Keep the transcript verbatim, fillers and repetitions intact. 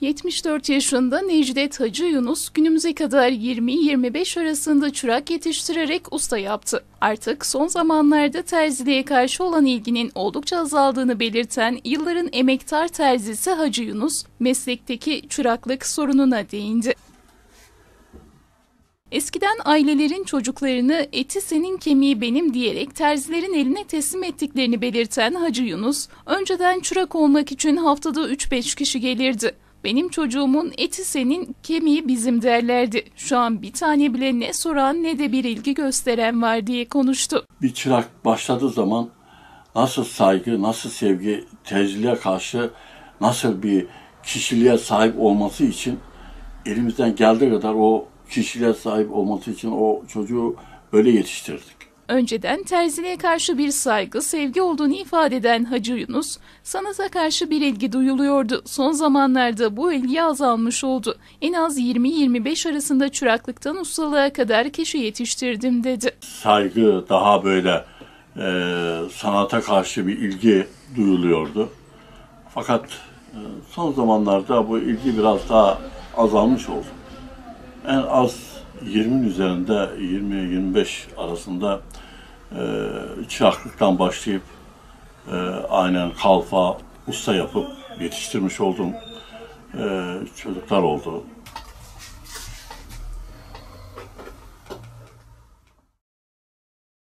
yetmiş dört yaşında Necdet Hacıyunus günümüze kadar yirmi yirmi beş arasında çırak yetiştirerek usta yaptı. Artık son zamanlarda terziliğe karşı olan ilginin oldukça azaldığını belirten yılların emektar terzisi Hacıyunus, meslekteki çıraklık sorununa değindi. Eskiden ailelerin çocuklarını eti senin kemiği benim diyerek terzilerin eline teslim ettiklerini belirten Hacıyunus, önceden çırak olmak için haftada üç beş kişi gelirdi. Benim çocuğumun eti senin, kemiği bizim derlerdi. Şu an bir tane bile ne soran ne de bir ilgi gösteren var diye konuştu. Bir çırak başladığı zaman nasıl saygı, nasıl sevgi, terziliğe karşı nasıl bir kişiliğe sahip olması için elimizden geldiği kadar o kişiliğe sahip olması için o çocuğu öyle yetiştirdik. Önceden terziliğe karşı bir saygı, sevgi olduğunu ifade eden Hacıyunus, sanata karşı bir ilgi duyuluyordu. Son zamanlarda bu ilgi azalmış oldu. En az yirmi yirmi beş arasında çıraklıktan ustalığa kadar kişi yetiştirdim dedi. Saygı daha böyle e, sanata karşı bir ilgi duyuluyordu. Fakat e, son zamanlarda bu ilgi biraz daha azalmış oldu. En az yirminin üzerinde, yirmi yirmi beş arasında e, çıraklıktan başlayıp e, aynen kalfa, usta yapıp yetiştirmiş olduğum e, çocuklar oldu.